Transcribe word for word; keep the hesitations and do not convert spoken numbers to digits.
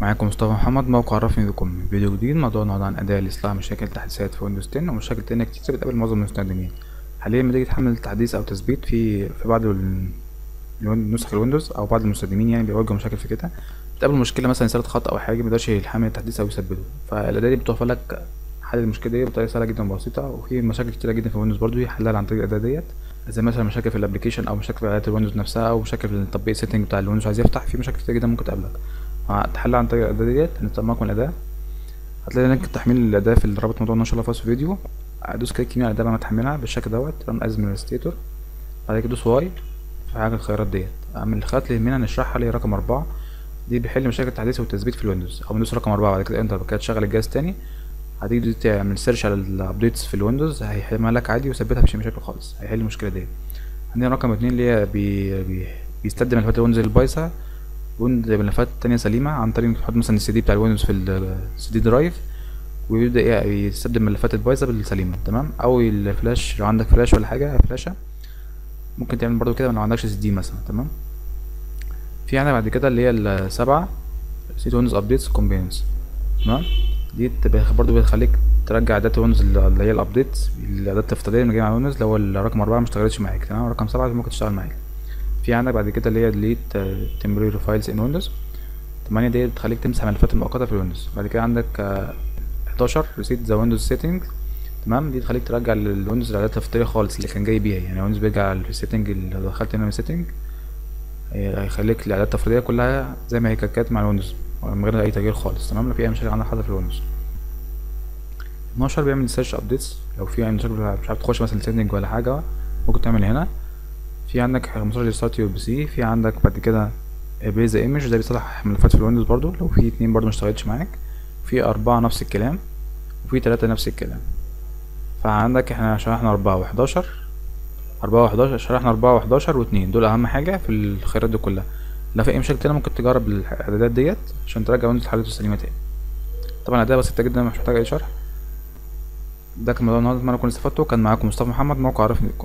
معاكم مصطفى محمد، موقع عرفني بكم. فيديو جديد، موضوع النهارده عن اداء لاصلاح مشاكل تحديثات في ويندوز عشرة ومشاكل تانية كتير بتقابل معظم المستخدمين. حاليا لما تيجي تحمل تحديث او تثبيت في في بعض نسخ الويندوز او بعض المستخدمين يعني بيواجهوا مشاكل في كده، بتقابل مشكله مثلا رساله خطا او حاجه ميقدرش يحمل التحديث او يثبته، فالاداه دي بتوفر لك حل المشكله دي بطريقه سهله جدا وبسيطه. وفي مشاكل كتيره جدا في ويندوز برضو يحلها عن طريق الاداه ديت، زي مثلا مشاكل في الابلكيشن او مشاكل في اعدادات الويندوز نفسها او مشاكل في التطبيق سيتنج بتاع الويندوز عايز يفتح. في مشاكل كتير جدا ممكن تقابلك هتحل عن طريق الاداه ديت. هنستخدم معاكم الاداه، هتلاقي لينك تحميل الاداه في الرابط موضوعنا ان شاء الله في وصف الفيديو. هدوس كليك يمين على الاداه لما تحملها بالشكل دوت، رن از administrator، بعد كده دوس واي في حاجه الخيارات ديت. من الخيارات اللي هنا هنشرحها اللي هي رقم أربعة، دي بيحل مشاكل التحديث والتثبيت في الويندوز او ويندوز رقم أربعة. بعد كده انتر كده تشغل الجهاز تاني، هتيجي تعمل سيرش على الابديتس في الويندوز هيحلها لك عادي ويثبتها مفيش مشاكل خالص، هيحل المشكله دي. عندنا رقم اتنين اللي هي بي بي بيستخدم ملفات الويندوز البايظه بملفات تانية سليمة عن طريق انك تحط مثلا السي دي بتاع الويندوز في السي دي درايف ويبدأ يعني يستبدل الملفات البايظة بالسليمة، تمام. أو الفلاش لو عندك فلاش ولا حاجة فلاشة ممكن تعمل برضو كده لو معندكش سي دي مثلا، تمام. في عندنا بعد كده اللي هي السبعة سيت ويندوز أبديتس كومبينس، تمام. دي برضو بتخليك ترجع إعدادات ويندوز اللي هي الأبديتس الإعدادات التفضيلية اللي جاية مع ويندوز لو الرقم أربعة مشتغلتش معاك، تمام. رقم سبعة ممكن تشتغل معاك. في عندك بعد كده اللي هي delete temporary files in windows تمانية، دي بتخليك تمسح ملفات مؤقتة في الويندوز. بعد كده عندك حداشر reset the windows settings، تمام. دي بتخليك ترجع للويندوز الاعدادات التفضيلية خالص اللي كان جاي بيها، يعني ويندوز بيرجع للسيتنج اللي دخلت هنا من السيتنج هيخليك الاعدادات التفضيلية كلها زي ما هي كانت مع الويندوز من غير اي تغيير خالص، تمام. لو في اي مشاكل عندك حاجة في الويندوز اتناشر بيعمل search updates لو في اي مشاكل مش عارف تخش مثلا سيتنج ولا حاجة ممكن تعمل هنا. في عندك خمستاشر ستارت يو بي سي. في عندك بعد كده بيزا ايمج، ده بيصلح ملفات في الويندوز برضو لو في اتنين برضو مشتغلتش معاك، في أربعة نفس الكلام، وفي تلاتة نفس الكلام. فعندك احنا شرحنا أربعة وحداشر أربعة وحداشر شرحنا أربعة وحداشر واتنين، دول أهم حاجة في الخيارات دي كلها. لو في أي مشاكل تانية ممكن تجرب الإعدادات ديت عشان ترجع ويندوز لحالته السليمة تاني. طبعا الأداة بسيطة جدا مش محتاجة أي شرح. ده كان موضوع النهاردة، أتمنى أكون استفدتوا. كان معاكم مصطفى محمد، موقع عرفني بكم.